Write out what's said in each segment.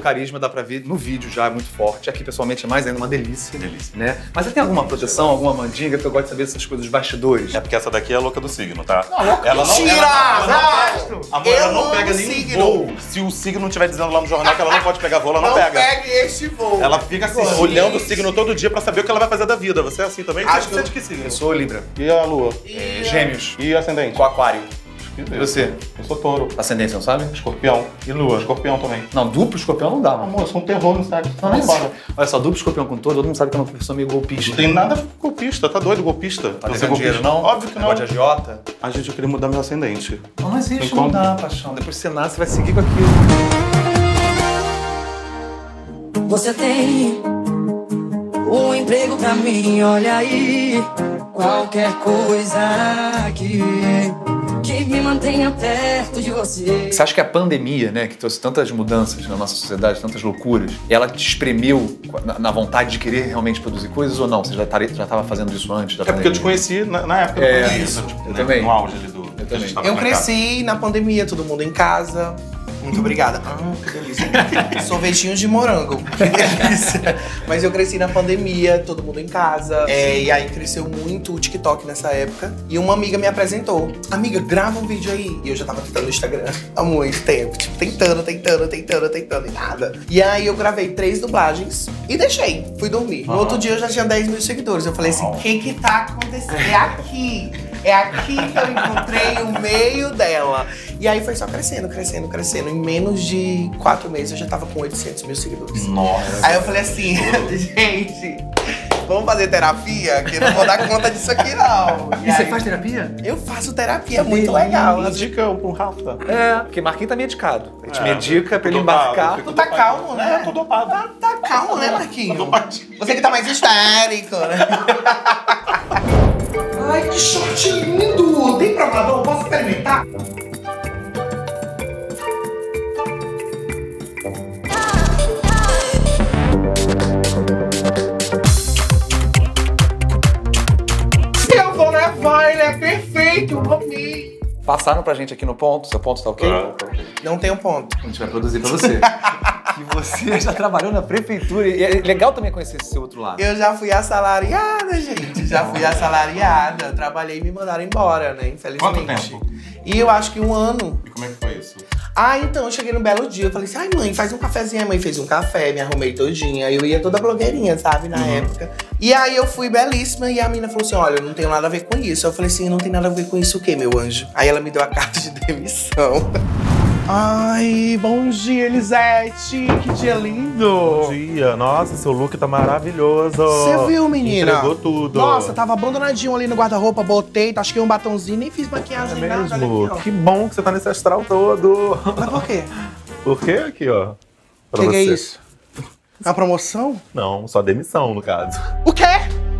carisma dá pra ver no vídeo já, é muito forte. Aqui, pessoalmente, é mais ainda uma delícia. Delícia. Né? Mas você tem alguma proteção, alguma mandinga? Porque eu gosto de saber essas coisas dos bastidores. É porque essa daqui é a louca do signo, tá? Não, louca. Ela não, tira! Ela não pega nenhum voo. Se o signo não estiver dizendo lá no jornal que ela não pode pegar voo, ela não pega. Não pegue este voo. Ela fica assim, olhando o signo todo dia pra saber o que ela vai fazer da vida. Você é assim também? Acho que você é de que signo? Eu sou Libra. E a Lua? E Gêmeos. E ascendente? Com Aquário. E você? Eu sou touro. Ascendência, não sabe? Escorpião. E lua? Escorpião também. Não, duplo escorpião não dá, mano. Amor, eu sou um terror no estádio. Não, não fala. Olha só, duplo escorpião com touro, todo mundo sabe que é uma pessoa meio golpista. Não tem nada golpista, tá doido, golpista. Tá pegando dinheiro, não? Óbvio que não. Pode agiota? Ah, gente, eu queria mudar meu ascendente. Não existe mudar, paixão. Depois que você nasce, você vai seguir com aquilo. Você tem um emprego pra mim, olha aí. Qualquer coisa aqui que me mantenha perto de você. Você acha que a pandemia, né, que trouxe tantas mudanças na nossa sociedade, tantas loucuras, ela te espremeu na vontade de querer realmente produzir coisas ou não? Você já estava fazendo isso antes da pandemia? É porque eu te conheci na época da pandemia. Eu também. No auge ali do... Eu cresci na pandemia, todo mundo em casa. Muito obrigada. Ah, que delícia. Sorvetinhos de morango. Que delícia. Mas eu cresci na pandemia, todo mundo em casa. E aí cresceu muito o TikTok nessa época. E uma amiga me apresentou. Amiga, grava um vídeo aí. E eu já tava tentando no Instagram há muito tempo. Tipo, tentando e nada. E aí eu gravei 3 dublagens e deixei. Fui dormir. No outro dia eu já tinha 10 mil seguidores. Eu falei assim, o que tá acontecendo? É aqui. É aqui que eu encontrei o meio dela. E aí foi só crescendo. Em menos de 4 meses eu já tava com 800 mil seguidores. Nossa! Aí eu falei assim, gente, vamos fazer terapia? Que eu não vou dar conta disso aqui, não. E você faz terapia? Eu faço terapia, é muito legal. Indica pro Rafa. É, porque Marquinhos tá medicado. A gente medica pra ele embarcar. Tu tá calmo, né? Eu tô dopado. Tá calmo, né, Marquinhos? Você que tá mais histérico, né? Ai, que short lindo! Tem provador? Posso experimentar? Eu vou levar, ele é perfeito, eu amei! Passaram pra gente aqui no ponto? Seu ponto tá ok? Não tem um ponto. A gente vai produzir pra você. E você já trabalhou na prefeitura. E é legal também conhecer esse seu outro lado. Eu já fui assalariada, gente. Já fui assalariada. Eu trabalhei e me mandaram embora, né? Infelizmente. Quanto tempo? E eu acho que 1 ano. E como é que foi isso? Ah, então, eu cheguei num belo dia. Eu falei assim, ai mãe, faz um cafezinho. A mãe fez um café, me arrumei todinha. Eu ia toda blogueirinha, sabe, na época. E aí eu fui belíssima e a mina falou assim, olha, eu não tenho nada a ver com isso. Eu falei assim, não tem nada a ver com isso o quê, meu anjo? Aí ela me deu a carta de demissão. Ai, bom dia, Elisete! Que dia lindo! Bom dia! Nossa, seu look tá maravilhoso! Você viu, menina? Entregou tudo! Nossa, tava abandonadinho ali no guarda-roupa, botei, tasquei um batonzinho, nem fiz maquiagem nada. Mesmo? Aqui, que bom que você tá nesse astral todo! Mas por quê? Por quê aqui, ó? Pra você. Que é isso? A promoção? Não, só demissão, no caso. O quê?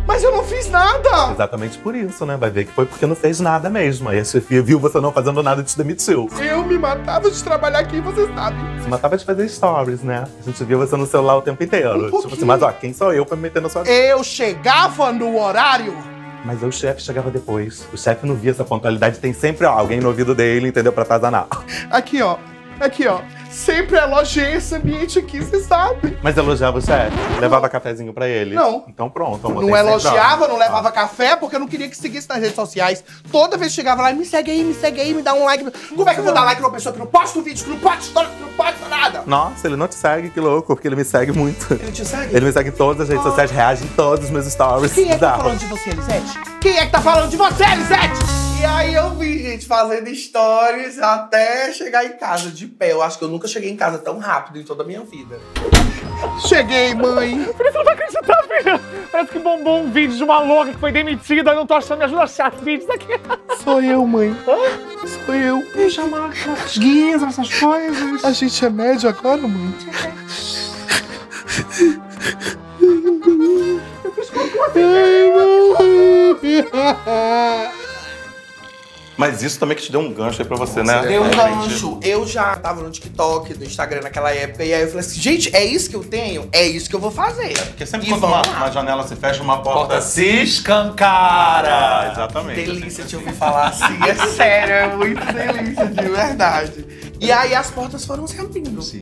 Mas eu não fiz nada! Exatamente por isso, né? Vai ver que foi porque não fez nada mesmo. Aí a chefia viu você não fazendo nada e te demitiu. Eu me matava de trabalhar aqui, você sabe. Se matava de fazer stories, né? A gente via você no celular o tempo inteiro. Tipo assim, mas ó, quem sou eu pra me meter na sua vida? Eu chegava no horário! Mas o chefe chegava depois. O chefe não via essa pontualidade, tem sempre ó, alguém no ouvido dele, entendeu? Pra atazanar. Aqui, ó. Aqui, ó. Sempre elogiei esse ambiente aqui, você sabe. Mas elogiava o chefe? Levava cafezinho pra ele? Não. Então pronto, amor. Não elogiava, não levava café, porque eu não queria que seguisse nas redes sociais. Toda vez que chegava lá, me segue aí, me dá um like. Como é que eu vou dar like numa pessoa que não posta um vídeo, que não posta história, que não posta nada? Nossa, ele não te segue, que louco, porque ele me segue muito. Ele te segue? Ele me segue em todas as redes sociais, reage em todos os meus stories. Quem é que tá falando de você, Elisete? Quem é que tá falando de você, Elisete? E aí eu vi, gente, fazendo stories até chegar em casa de pé. Eu acho que eu nunca cheguei em casa tão rápido em toda a minha vida. Cheguei, mãe! Filha, você não vai acreditar, filha! Parece que bombou um vídeo de uma louca que foi demitida. Eu não tô achando, me ajuda a achar vídeos aqui. Sou eu, mãe. Hã? Sou eu. Me chamar as guias, essas coisas. A gente é médio agora, mãe? Eu fiz cocô assim. Mas isso também que te deu um gancho aí pra você, né? Deu um gancho. Eu já tava no TikTok, no Instagram naquela época. E aí eu falei assim, gente, é isso que eu tenho? É isso que eu vou fazer. É porque sempre quando uma janela se fecha, uma porta se escancara. Exatamente. Delícia te ouvir falar assim. É sério, é muito delícia, de verdade. E aí as portas foram se abrindo.